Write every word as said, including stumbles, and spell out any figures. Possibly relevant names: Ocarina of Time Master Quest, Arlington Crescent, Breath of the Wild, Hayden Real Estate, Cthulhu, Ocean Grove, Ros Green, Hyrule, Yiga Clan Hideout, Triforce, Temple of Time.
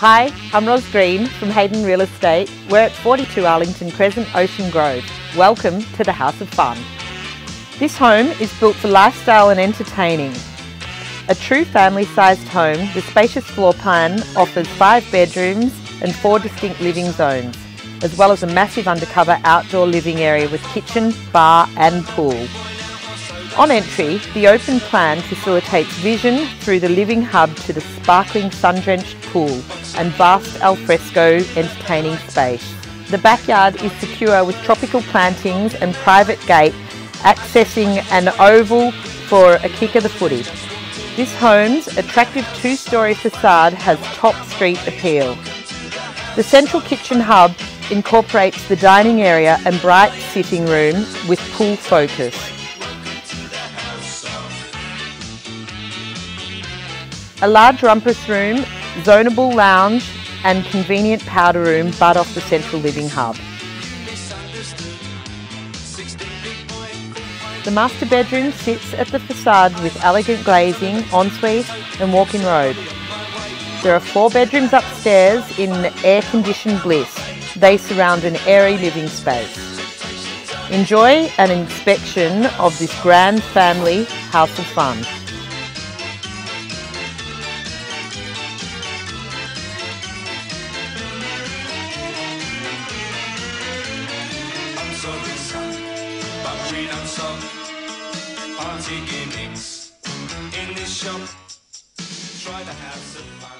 Hi, I'm Ros Green from Hayden Real Estate. We're at forty-two Arlington Crescent, Ocean Grove. Welcome to the House of Fun. This home is built for lifestyle and entertaining. A true family-sized home, the spacious floor plan offers five bedrooms and four distinct living zones, as well as a massive undercover outdoor living area with kitchen, bar and pool. On entry, the open plan facilitates vision through the living hub to the sparkling sun-drenched pool and vast alfresco entertaining space. The backyard is secure with tropical plantings and private gate accessing an oval for a kick of the footy. This home's attractive two-storey facade has top street appeal. The central kitchen hub incorporates the dining area and bright sitting room with pool focus. A large rumpus room, zonable lounge and convenient powder room butt off the central living hub. The master bedroom sits at the facade with elegant glazing, ensuite and walk-in robe. There are four bedrooms upstairs in air-conditioned bliss. They surround an airy living space. Enjoy an inspection of this grand family house of fun. Party gimmicks in this shop, try to have some fun.